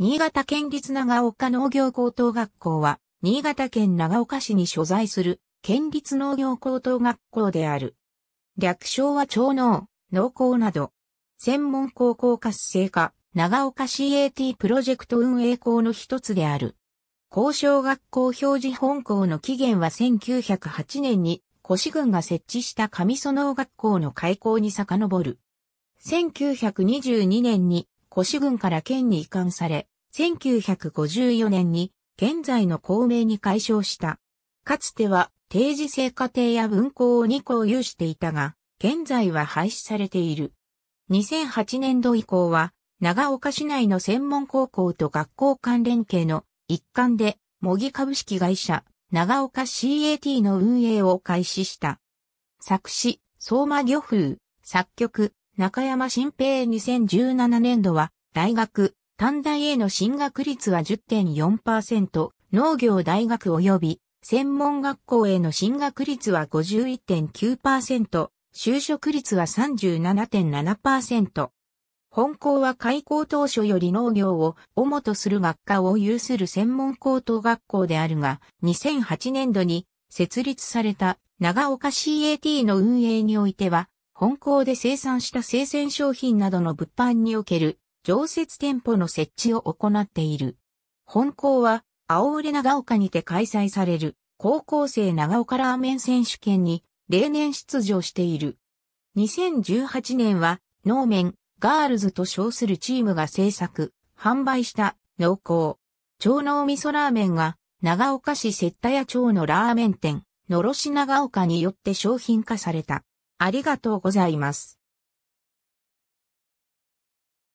新潟県立長岡農業高等学校は、新潟県長岡市に所在する県立農業高等学校である。略称は長農、農高など。専門高校活性化、長岡 CAT プロジェクト運営校の一つである。高小学校表示本校の起源は1908年に越郡が設置した上蘇農学校の開校に遡る。1922年に越郡から県に移管され、1954年に現在の校名に改称した。かつては定時制課程や分校を2校有していたが、現在は廃止されている。2008年度以降は、長岡市内の専門高校と学校間連携の一環で、模擬株式会社、長岡 CAT の運営を開始した。作詞、相馬漁風、作曲、中山新平。2017年度は、大学、短大への進学率は 10.4%、農業大学及び専門学校への進学率は 51.9%、就職率は 37.7%。本校は開校当初より農業を主とする学科を有する専門高等学校であるが、2008年度に設立された長岡 CAT の運営においては、本校で生産した生鮮商品などの物販における常設店舗の設置を行っている。本校は、青折長岡にて開催される高校生長岡ラーメン選手権に例年出場している。2018年は、農麺、ガールズと称するチームが制作、販売した濃厚、長農味噌ラーメンが、長岡市摂田谷町のラーメン店、のろし長岡によって商品化された。ありがとうございます。